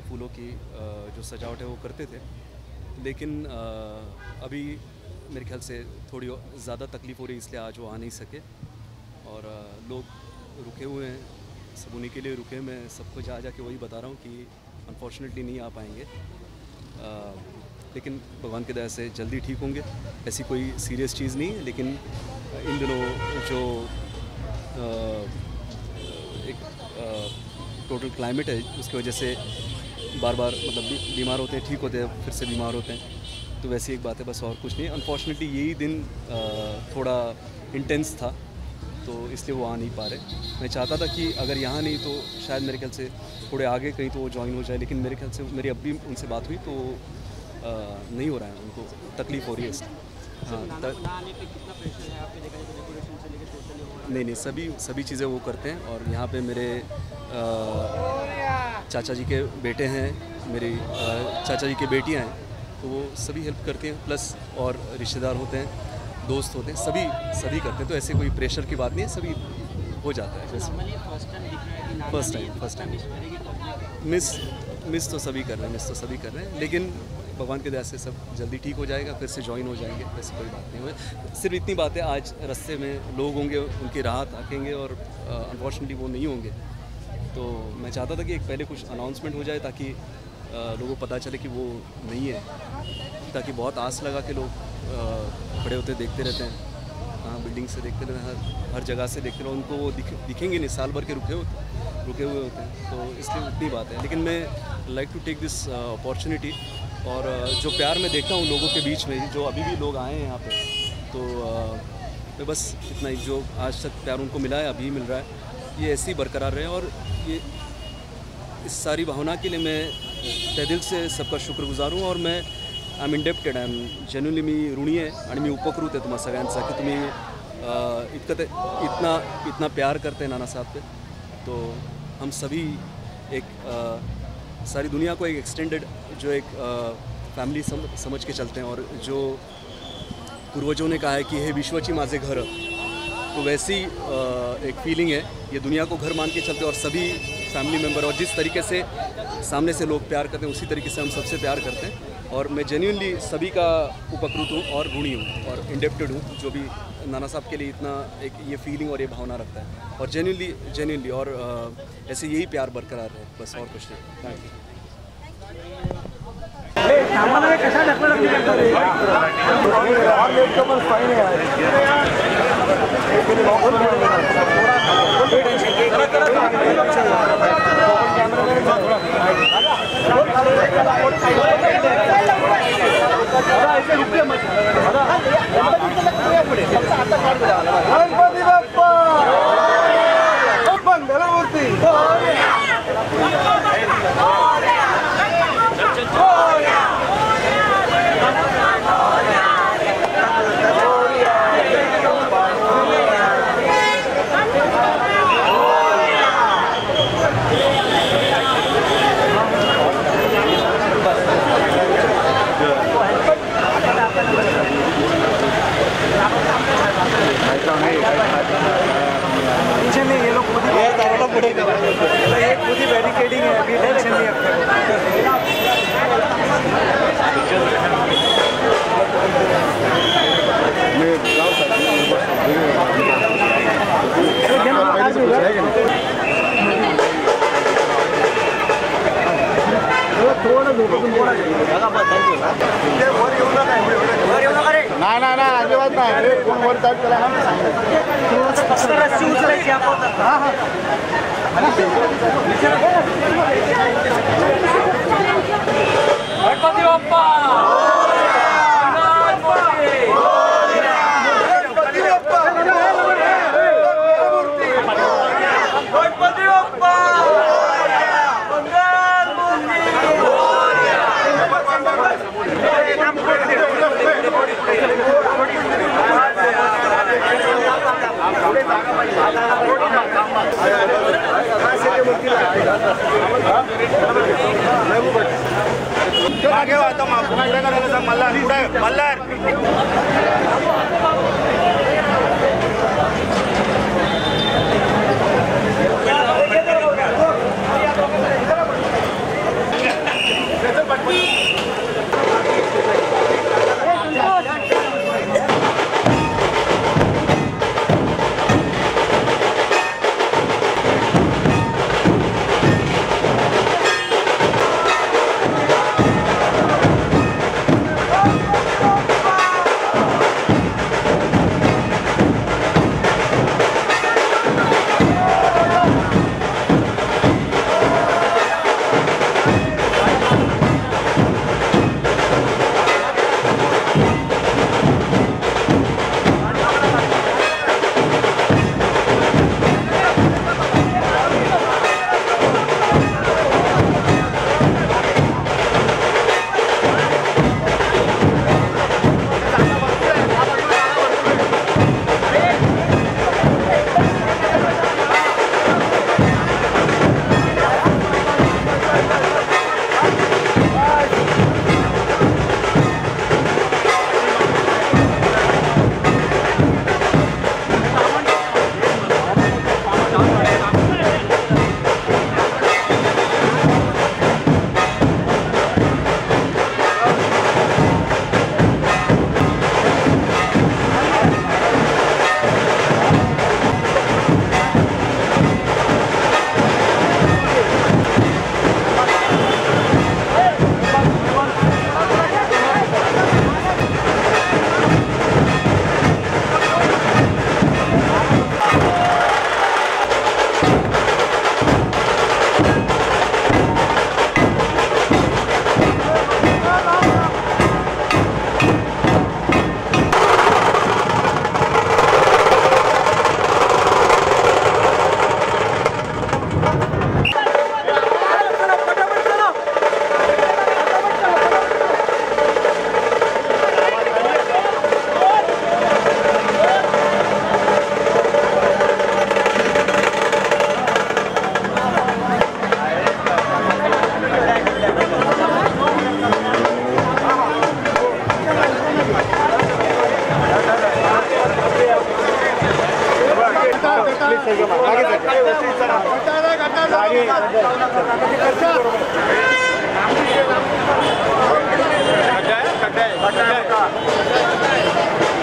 पे फूलों की जो सजावट है वो करते थे, लेकिन अभी मेरे ख्याल से थोड़ी ज़्यादा तकलीफ हो रही, इसलिए आज वो आ नहीं सके। और लोग रुके हुए हैं, सब उन्हीं के लिए रुके हैं। मैं सबको जा के वही बता रहा हूँ कि अनफॉर्चुनेटली नहीं आ पाएंगे, लेकिन भगवान की दया से जल्दी ठीक होंगे। ऐसी कोई सीरियस चीज़ नहीं है, लेकिन इन दिनों जो एक टोटल क्लाइमेट है, उसकी वजह से बार बार मतलब बीमार होते हैं, ठीक होते हैं, फिर से बीमार होते हैं। तो वैसी एक बात है बस, और कुछ नहीं। अनफॉर्चुनेटली यही दिन थोड़ा इंटेंस था, तो इसलिए वो आ नहीं पा रहे। मैं चाहता था कि अगर यहाँ नहीं तो शायद मेरे ख्याल से थोड़े आगे कहीं तो वो ज्वाइन हो जाए, लेकिन मेरे ख्याल से मेरी अब भी उनसे बात हुई तो नहीं हो रहा है, उनको तकलीफ़ हो रही है इसलिए। हाँ, नहीं, सभी चीज़ें वो करते हैं। और यहाँ पे मेरे चाचा जी के बेटे हैं, मेरी चाचा जी की बेटियाँ हैं, तो वो सभी हेल्प करती हैं। प्लस और रिश्तेदार होते हैं, दोस्त होते हैं, सभी करते हैं। तो ऐसे कोई प्रेशर की बात नहीं है, सभी हो जाता है। जैसे फर्स्ट टाइम मिस तो सभी कर रहे हैं, लेकिन भगवान के दया से सब जल्दी ठीक हो जाएगा, फिर से ज्वाइन हो जाएंगे। वैसे कोई बात नहीं हुई, सिर्फ इतनी बात है आज रास्ते में लोग होंगे, उनकी राहत आकेंगे, और अनफॉर्चुनेटली वो नहीं होंगे। तो मैं चाहता था कि एक पहले कुछ अनाउंसमेंट हो जाए ताकि लोगों को पता चले कि वो नहीं है, ताकि बहुत आस लगा के लोग खड़े होते देखते रहते हैं। हाँ, बिल्डिंग से देखते रहते हैं, हर जगह से देखते रहे, उनको वो दिखेंगे नहीं, साल भर के रुके हुए होते हैं। तो इसलिए उतनी बात है, लेकिन मैं like to take this opportunity. और जो प्यार मैं देखता हूँ लोगों के बीच में, जो अभी भी लोग आए हैं यहाँ पे, तो मैं बस इतना ही, जो आज तक प्यार उनको मिला है अभी मिल रहा है, ये ऐसे ही बरकरार रहे। और ये इस सारी भावना के लिए मैं तहे दिल से सबका शुक्रगुजार हूँ। और मैं I am indebted, I am genuinely मी ऋणी आहे, आणि मी उपकृत आहे तुम्हा सगळ्यांचा की तुम्ही इतना प्यार करते हैं नाना साहब पे। तो हम सभी एक सारी दुनिया को एक एक्सटेंडेड जो एक फैमिली समझ के चलते हैं। और जो पूर्वजों ने कहा है कि हे विश्वची माझे घर, तो वैसी एक फीलिंग है, ये दुनिया को घर मान के चलते हैं। और सभी फैमिली मेम्बर, और जिस तरीके से सामने से लोग प्यार करते हैं, उसी तरीके से हम सबसे प्यार करते हैं। और मैं जेन्युइनली सभी का उपकृत हूँ और ऋणी हूँ और इंडेप्टेड हूँ, जो भी नाना साहब के लिए इतना एक ये फीलिंग और ये भावना रखता है। और जेन्युइनली और ऐसे यही प्यार बरकरार है, बस और कुछ नहीं। Thank you. कटाए